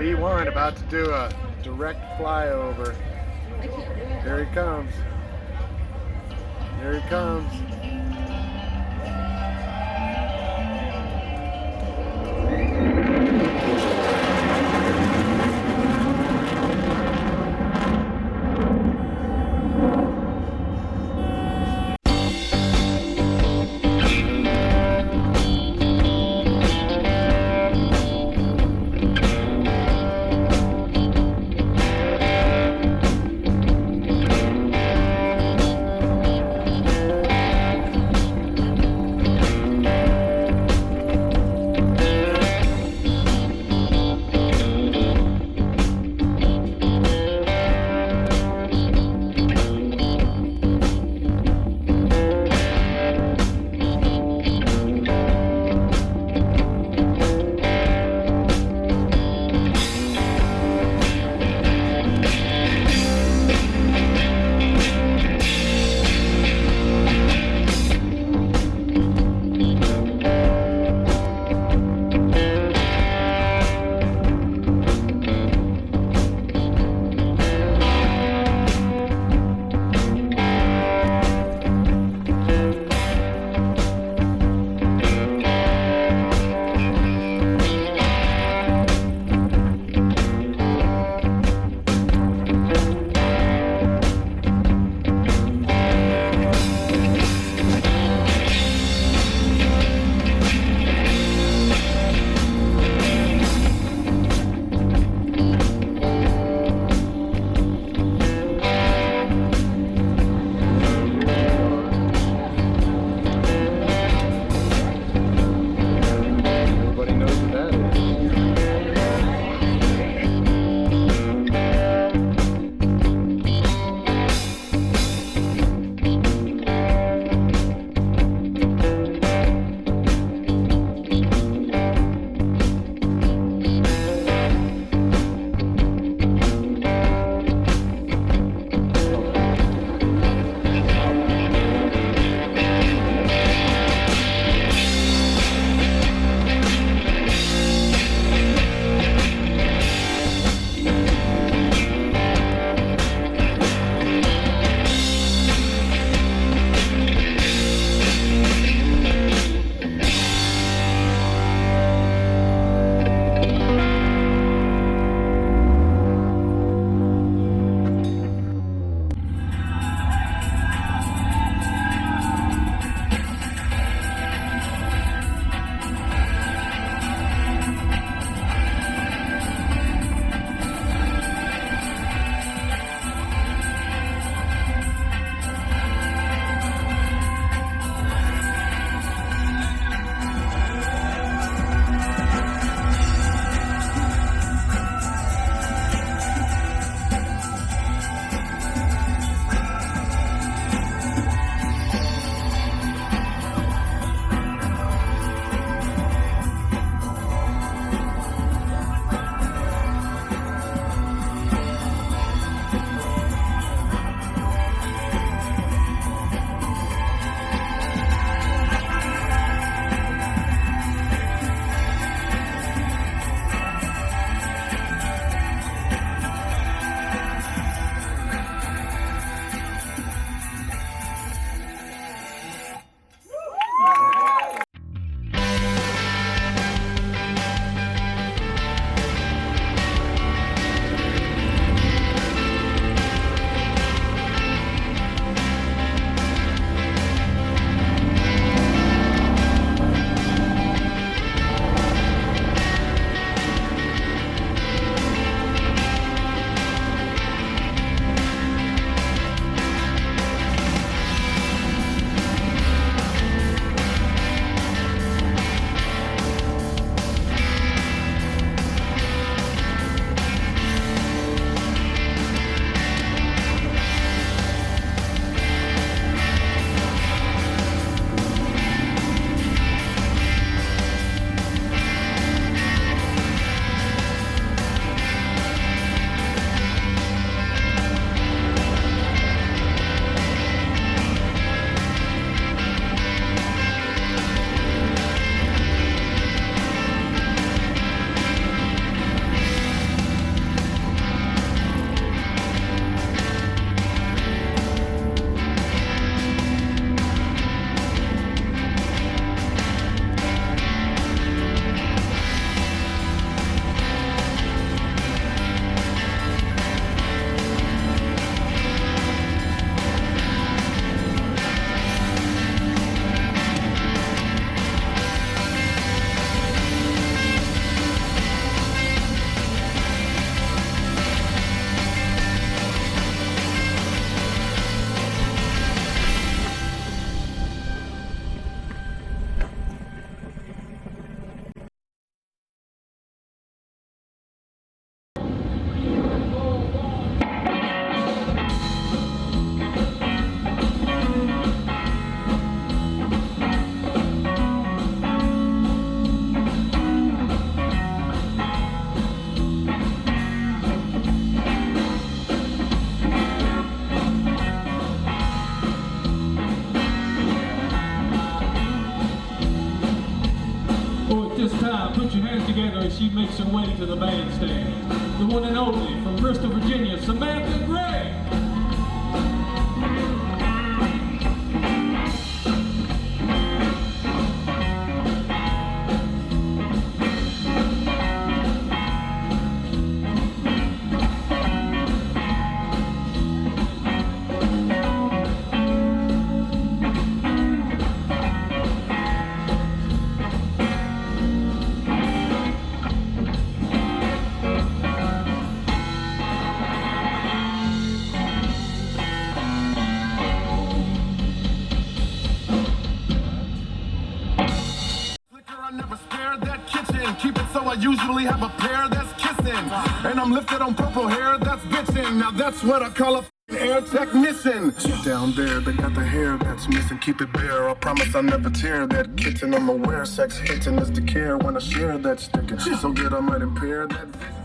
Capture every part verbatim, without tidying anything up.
B one about to do a direct flyover. Here he comes. Here he comes. this time, put your hands together as she makes her way to the bandstand. The one and only, from Bristol, Virginia, Samantha Gray. I usually have a pair that's kissing, and I'm lifted on purple hair that's bitching. Now that's what I call a air technician. Down there they got the hair that's missing. Keep it bare, I promise I never tear that kitten. I'm aware sex hitting is the care when I share that sticking. So good I might impair that vision.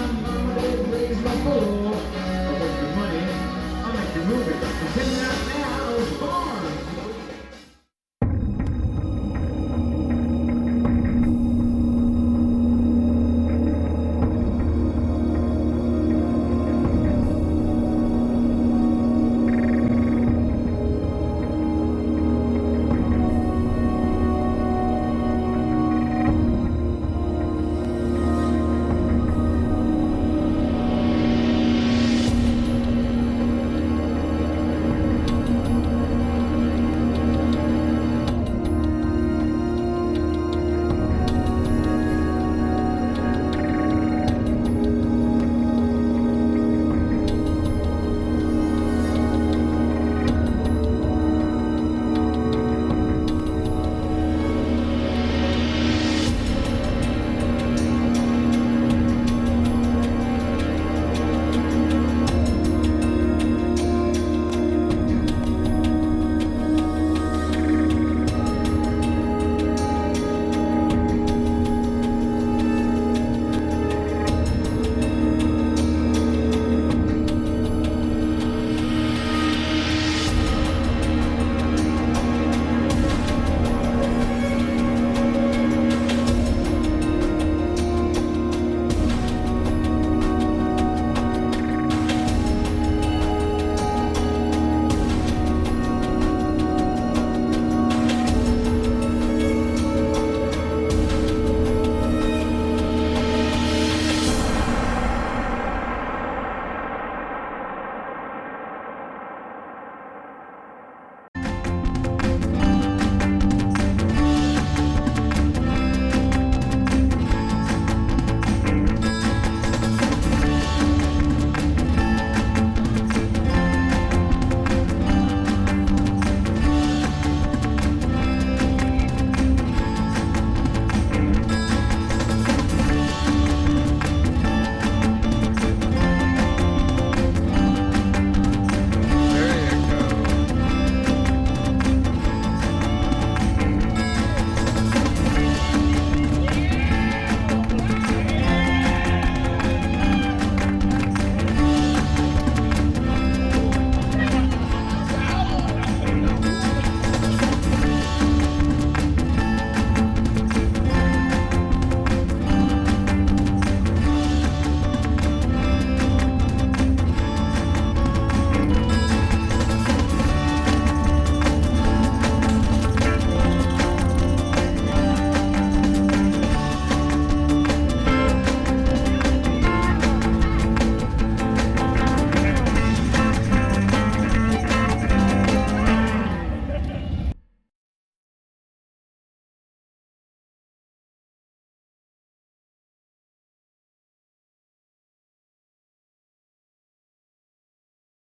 Raise my bowl. I want your money. I'll make you move it. Cause in that